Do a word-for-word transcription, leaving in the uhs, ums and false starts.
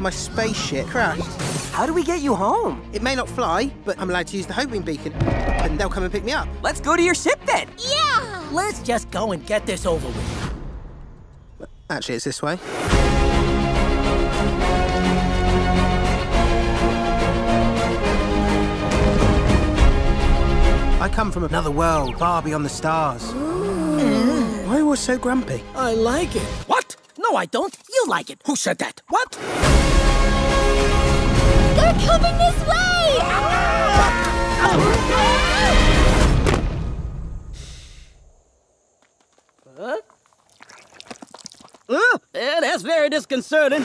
my spaceship crashed. How do we get you home? It may not fly, but I'm allowed to use the homing beacon, and they'll come and pick me up. Let's go to your ship then. Yeah! Let's just go and get this over with. Actually, it's this way. I come from another world, far beyond the stars. Mm. Why are you all so grumpy? I like it. What? No, I don't. You like it. Who said that? What? They're coming this way! Ah! Ah! Ah! Ah! Ah! Ah! Ah! That's very disconcerting.